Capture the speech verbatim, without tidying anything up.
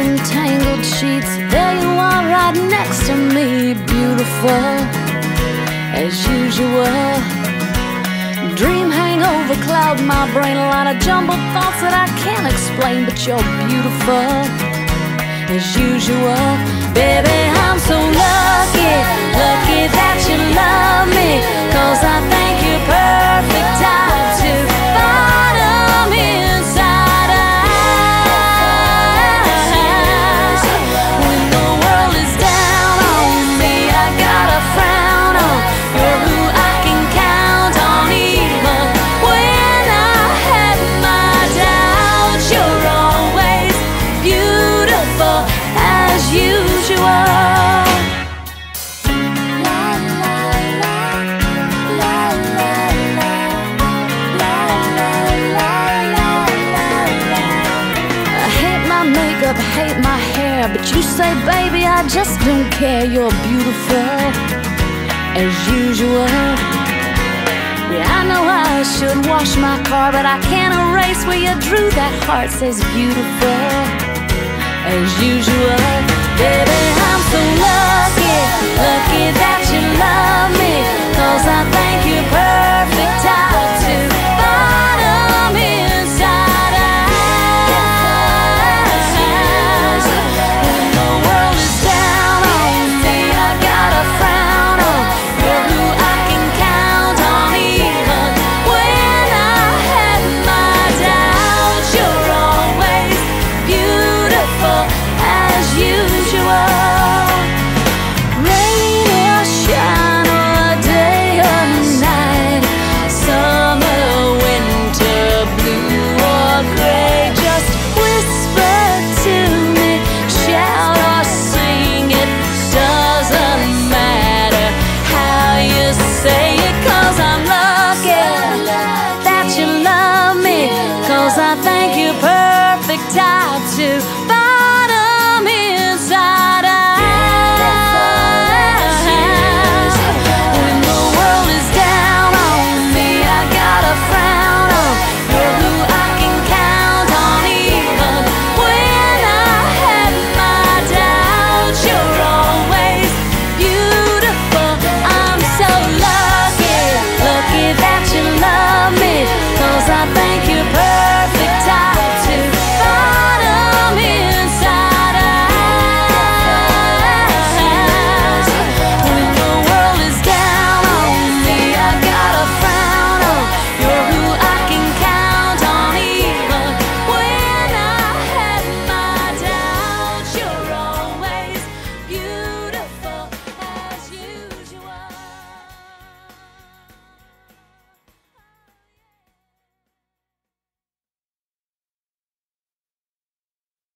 in tangled sheets. There you are right next to me, beautiful as usual. Dream hangover cloud my brain, a lot of jumbled thoughts that I can't explain. But you're beautiful as usual. Baby, I'm so lucky, lucky that you love me, 'cause I think you're perfect type to find them inside out. When the world is down on me, I got a frown on. You're who I can count on even when I had my doubts. You're always beautiful as usual. Hate my hair, but you say, baby, I just don't care. You're beautiful as usual. Yeah, I know I should wash my car, but I can't erase where you drew that heart. Says beautiful as usual. Baby, I'm so lucky, lucky.